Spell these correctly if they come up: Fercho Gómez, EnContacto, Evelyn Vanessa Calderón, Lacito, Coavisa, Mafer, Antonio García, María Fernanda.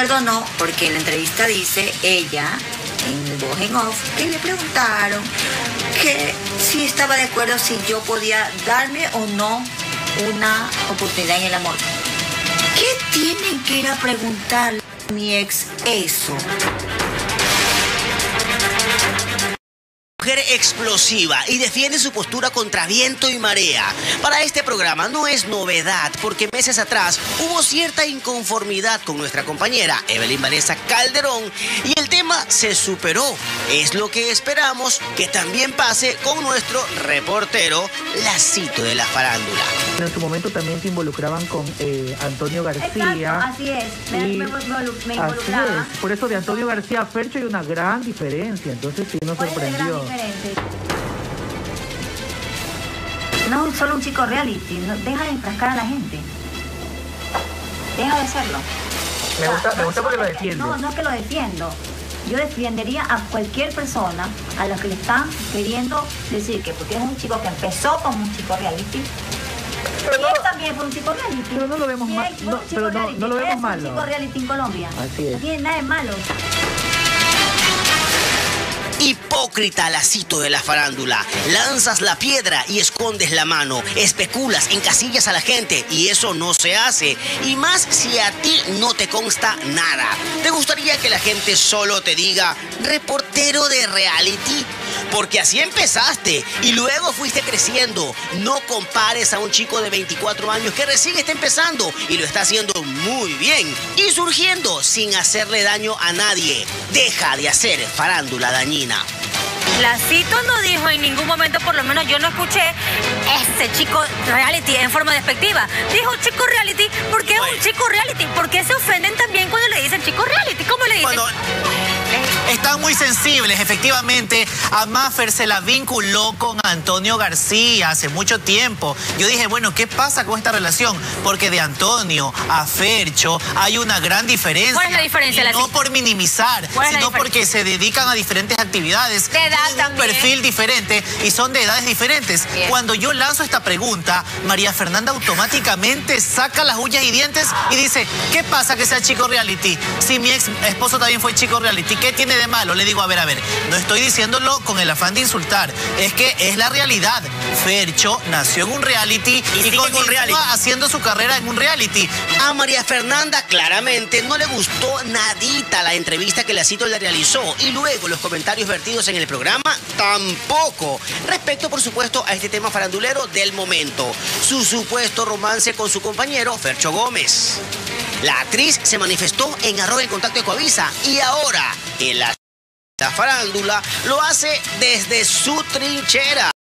perdonó porque en la entrevista dice ella, en voz en off, que le preguntaron que si estaba de acuerdo si yo podía darme o no una oportunidad en el amor. ¿Qué tienen que ir a preguntarle a mi ex eso? Mujer explosiva y defiende su postura contra viento y marea. Para este programa no es novedad porque meses atrás hubo cierta inconformidad con nuestra compañera Evelyn Vanessa Calderón y el tema se superó. Es lo que esperamos que también pase con nuestro reportero Lacito de la farándula. En su momento también se involucraban con Antonio García. Exacto, así es. Me involucraba. Así es. Por eso de Antonio García a Fercho hay una gran diferencia, entonces sí nos sorprendió. No solo un chico reality, deja de enfrascar a la gente. Deja de hacerlo. Me gusta porque lo defiendo. No, no es que lo defiendo. Yo defendería a cualquier persona a la que le están queriendo decir que porque es un chico que empezó como un chico reality. Pero y no, él también fue un chico reality. Pero no lo vemos mal. No, pero no lo vemos malo. Es un chico reality en Colombia. Así es. No tiene nada de malo. Hipócrita, Lacito de la farándula. Lanzas la piedra y escondes la mano. Especulas, encasillas a la gente y eso no se hace. Y más si a ti no te consta nada. ¿Te gustaría que la gente solo te diga reportero de reality? Porque así empezaste y luego fuiste creciendo. No compares a un chico de 24 años que recién está empezando y lo está haciendo muy bien y surgiendo sin hacerle daño a nadie. Deja de hacer farándula dañina. Lacito no dijo en ningún momento, por lo menos yo no escuché, ese chico reality en forma despectiva. Dijo chico reality porque es un chico reality. ¿Por qué se ofenden también cuando le dicen chico reality? ¿Cómo le dicen? Están muy sensibles, efectivamente. A Mafer se la vinculó con Antonio García hace mucho tiempo. Yo dije, bueno, ¿qué pasa con esta relación? Porque de Antonio a Fercho hay una gran diferencia. ¿Cuál es la diferencia? Y no por minimizar, sino porque se dedican a diferentes actividades. De edad también. Tienen un perfil diferente y son de edades diferentes. Bien. Cuando yo lanzo esta pregunta, María Fernanda automáticamente saca las uñas y dientes y dice, ¿qué pasa que sea chico reality? Si mi ex esposo también fue chico reality, ¿qué tiene de malo? Le digo, a ver, no estoy diciéndolo con el afán de insultar, es que es la realidad. Fercho nació en un reality y continúa haciendo su carrera en un reality. A María Fernanda claramente no le gustó nadita la entrevista que Lacito le realizó y luego los comentarios vertidos en el programa tampoco. Respecto, por supuesto, a este tema farandulero del momento, su supuesto romance con su compañero Fercho Gómez. La actriz se manifestó en @elcontacto de Coavisa y ahora la farándula lo hace desde su trinchera.